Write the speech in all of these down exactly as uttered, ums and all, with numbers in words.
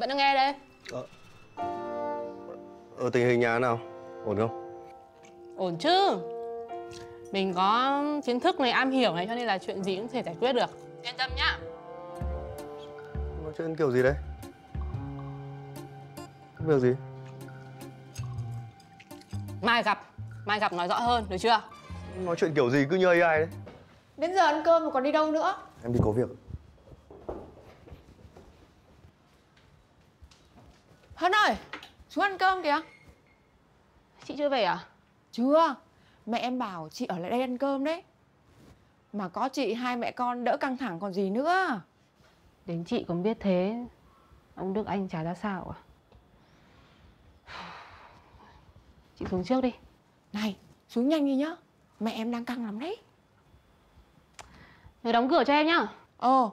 bạn đang nghe đây. Ờ, ờ tình hình nhà nào? Ổn không? Ổn chứ. Mình có kiến thức này, am hiểu này, cho nên là chuyện gì cũng có thể giải quyết được. Yên tâm nhá. Nói chuyện kiểu gì đấy? Việc gì? Mai gặp, mai gặp nói rõ hơn, được chưa? Nói chuyện kiểu gì cứ như a i đấy. Đến giờ ăn cơm mà còn đi đâu nữa? Em đi có việc. Hân ơi, xuống ăn cơm kìa. Chị chưa về à? Chưa, mẹ em bảo chị ở lại đây ăn cơm đấy. Mà có chị hai mẹ con đỡ căng thẳng còn gì nữa. Đến chị cũng biết thế. Ông Đức Anh chả ra sao à? Chị xuống trước đi. Này, xuống nhanh đi nhá. Mẹ em đang căng lắm đấy. Nhớ đóng cửa cho em nhá. Ờ.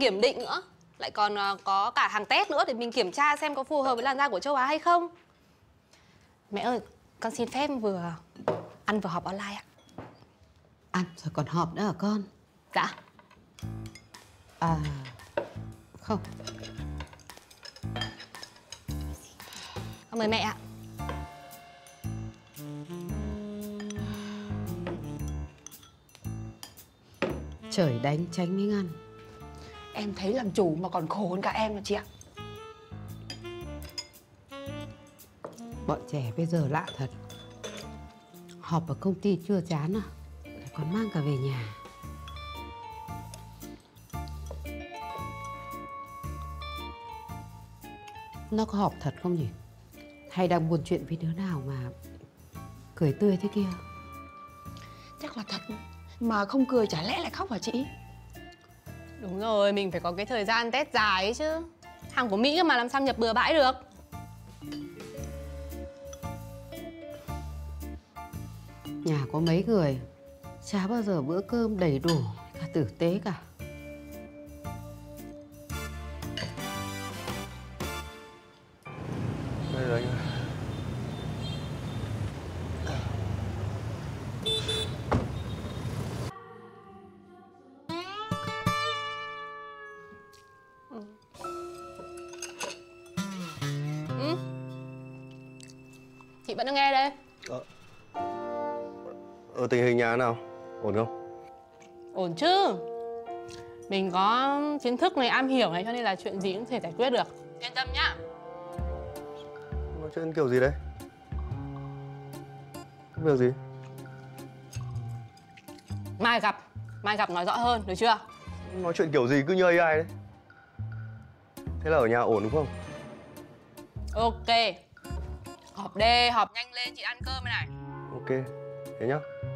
Kiểm định nữa, lại còn có cả hàng test nữa để mình kiểm tra xem có phù hợp với làn da của châu Á hay không. Mẹ ơi, con xin phép vừa ăn vừa họp online ạ. Ăn rồi còn họp nữa hả con? Dạ. À, không. Con mời mẹ ạ. Trời đánh tránh miếng ăn. Em thấy làm chủ mà còn khổ hơn cả em mà chị ạ. Bọn trẻ bây giờ lạ thật. Họp ở công ty chưa chán à, lại còn mang cả về nhà. Nó có họp thật không nhỉ? Hay đang buồn chuyện với đứa nào mà cười tươi thế kia? Chắc là thật. Mà không cười chả lẽ lại khóc hả chị? Đúng rồi, mình phải có cái thời gian test dài ấy chứ. Hàng của Mỹ mà làm sao nhập bừa bãi được. Nhà có mấy người, chả bao giờ bữa cơm đầy đủ, cả tử tế cả. Đây rồi anh. Bạn đang nghe đây. Ờ, ờ tình hình nhà nào? Ổn không? Ổn chứ. Mình có kiến thức này, am hiểu này, cho nên là chuyện gì cũng có thể giải quyết được. Yên tâm nhá. Nói chuyện kiểu gì đấy? Việc gì? Mai gặp, mai gặp nói rõ hơn, được chưa? Nói chuyện kiểu gì cứ như a i đấy. Thế là ở nhà ổn đúng không? Ok. Họp đê, họp nhanh lên, chị ăn cơm đây này. Ok, thế nhá.